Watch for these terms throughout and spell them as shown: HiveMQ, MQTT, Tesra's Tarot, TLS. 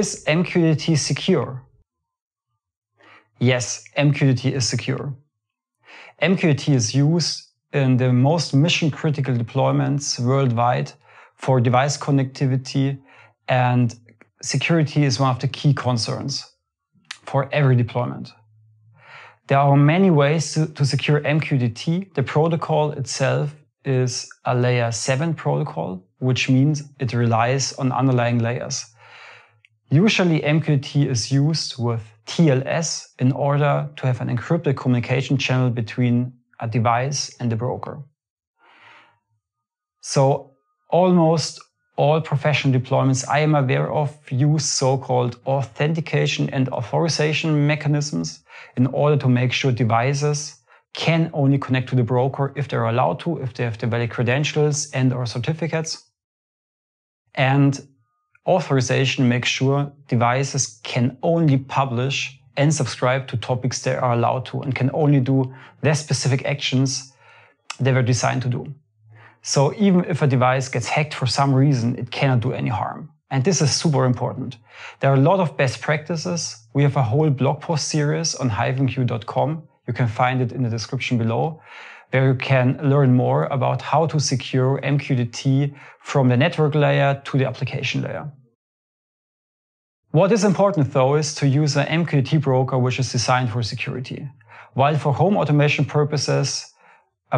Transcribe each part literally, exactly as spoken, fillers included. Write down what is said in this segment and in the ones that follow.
Is M Q T T secure? Yes, M Q T T is secure. M Q T T is used in the most mission-critical deployments worldwide for device connectivity, and security is one of the key concerns for every deployment. There are many ways to, to secure M Q T T. The protocol itself is a layer seven protocol, which means it relies on underlying layers. Usually M Q T T is used with T L S in order to have an encrypted communication channel between a device and the broker. So almost all professional deployments I am aware of use so-called authentication and authorization mechanisms in order to make sure devices can only connect to the broker if they're allowed to, if they have the valid credentials and or certificates. And authorization makes sure devices can only publish and subscribe to topics they are allowed to and can only do their specific actions they were designed to do. So even if a device gets hacked for some reason, it cannot do any harm. And this is super important. There are a lot of best practices. We have a whole blog post series on hive M Q dot com. You can find it in the description below, where you can learn more about how to secure M Q T T from the network layer to the application layer. What is important though is to use an M Q T T broker which is designed for security. While for home automation purposes,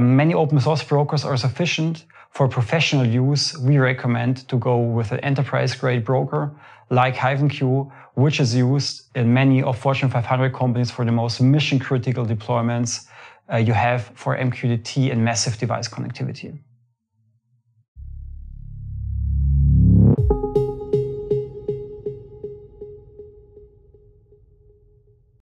many open source brokers are sufficient, for professional use, we recommend to go with an enterprise-grade broker like HiveMQ, which is used in many of Fortune five hundred companies for the most mission-critical deployments uh, you have for M Q T T and massive device connectivity.